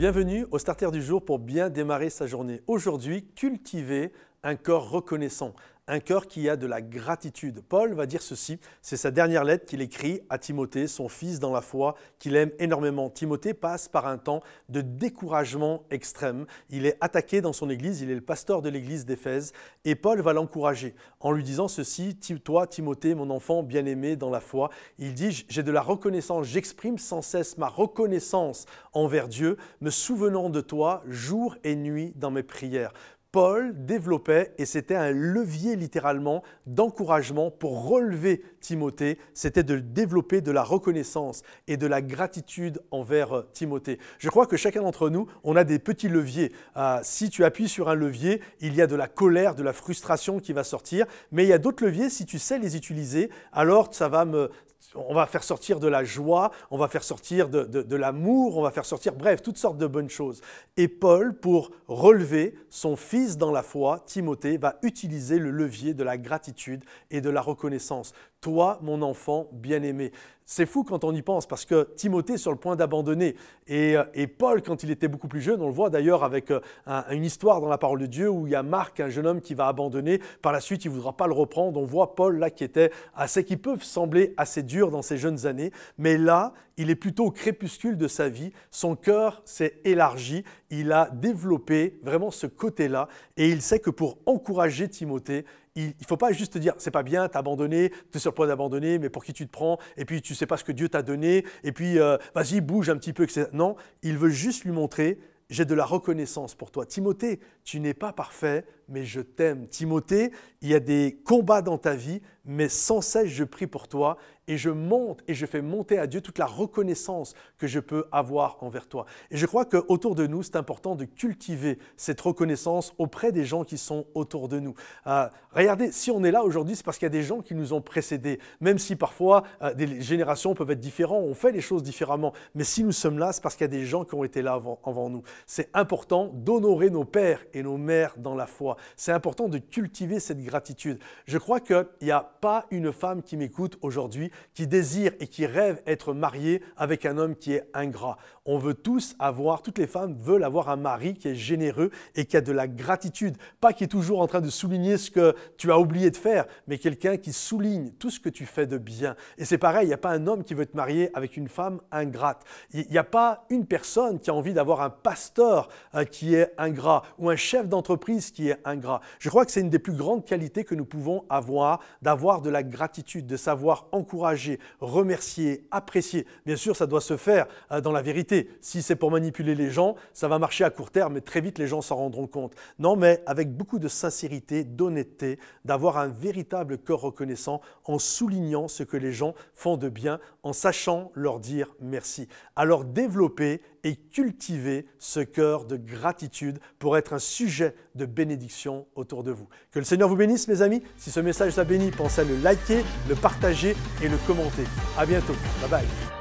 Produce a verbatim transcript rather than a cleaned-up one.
Bienvenue au Starter du jour pour bien démarrer sa journée. Aujourd'hui, cultiver un corps reconnaissant, un cœur qui a de la gratitude. Paul va dire ceci, c'est sa dernière lettre qu'il écrit à Timothée, son fils dans la foi, qu'il aime énormément. Timothée passe par un temps de découragement extrême. Il est attaqué dans son église, il est le pasteur de l'église d'Éphèse et Paul va l'encourager en lui disant ceci, « Toi, Timothée, mon enfant bien-aimé dans la foi, il dit « J'ai de la reconnaissance, j'exprime sans cesse ma reconnaissance envers Dieu, me souvenant de toi jour et nuit dans mes prières. » Paul développait, et c'était un levier littéralement d'encouragement pour relever Timothée, c'était de développer de la reconnaissance et de la gratitude envers Timothée. Je crois que chacun d'entre nous, on a des petits leviers. Euh, si tu appuies sur un levier, il y a de la colère, de la frustration qui va sortir, mais il y a d'autres leviers, si tu sais les utiliser, alors ça va me... On va faire sortir de la joie, on va faire sortir de, de, de l'amour, on va faire sortir, bref, toutes sortes de bonnes choses. Et Paul, pour relever son fils dans la foi, Timothée, va utiliser le levier de la gratitude et de la reconnaissance. « Toi, mon enfant bien-aimé ». C'est fou quand on y pense parce que Timothée est sur le point d'abandonner et, et Paul, quand il était beaucoup plus jeune, on le voit d'ailleurs avec un, une histoire dans la parole de Dieu où il y a Marc, un jeune homme qui va abandonner, par la suite il ne voudra pas le reprendre. On voit Paul là qui était assez, qui peut sembler assez dur dans ses jeunes années, mais là, il est plutôt au crépuscule de sa vie, son cœur s'est élargi, il a développé vraiment ce côté-là et il sait que pour encourager Timothée, il ne faut pas juste te dire « c'est pas bien, t'as abandonné, t'es sur le point d'abandonner, mais pour qui tu te prends, et puis tu ne sais pas ce que Dieu t'a donné, et puis euh, vas-y, bouge un petit peu. » Non, il veut juste lui montrer « j'ai de la reconnaissance pour toi. Timothée, tu n'es pas parfait, mais je t'aime. Timothée, il y a des combats dans ta vie, mais sans cesse je prie pour toi et je monte et je fais monter à Dieu toute la reconnaissance que je peux avoir envers toi. » Et je crois qu'autour de nous, c'est important de cultiver cette reconnaissance auprès des gens qui sont autour de nous. Euh, regardez, si on est là aujourd'hui, c'est parce qu'il y a des gens qui nous ont précédés, même si parfois euh, des générations peuvent être différentes, on fait les choses différemment, mais si nous sommes là, c'est parce qu'il y a des gens qui ont été là avant, avant nous. C'est important d'honorer nos pères et nos mères dans la foi. C'est important de cultiver cette gratitude. Je crois qu'il n'y a pas une femme qui m'écoute aujourd'hui qui désire et qui rêve être mariée avec un homme qui est ingrat. On veut tous avoir, toutes les femmes veulent avoir un mari qui est généreux et qui a de la gratitude. Pas qui est toujours en train de souligner ce que tu as oublié de faire, mais quelqu'un qui souligne tout ce que tu fais de bien. Et c'est pareil, il n'y a pas un homme qui veut te marier avec une femme ingrate. Il n'y a pas une personne qui a envie d'avoir un pasteur qui est ingrat ou un chef d'entreprise qui est ingrat. Ingrat. Je crois que c'est une des plus grandes qualités que nous pouvons avoir, d'avoir de la gratitude, de savoir encourager, remercier, apprécier. Bien sûr, ça doit se faire dans la vérité. Si c'est pour manipuler les gens, ça va marcher à court terme, mais très vite les gens s'en rendront compte. Non, mais avec beaucoup de sincérité, d'honnêteté, d'avoir un véritable cœur reconnaissant en soulignant ce que les gens font de bien, en sachant leur dire merci. Alors développer et cultiver ce cœur de gratitude pour être un sujet de bénédiction autour de vous. Que le Seigneur vous bénisse, mes amis. Si ce message vous a béni, pensez à le liker, le partager et le commenter. À bientôt. Bye bye.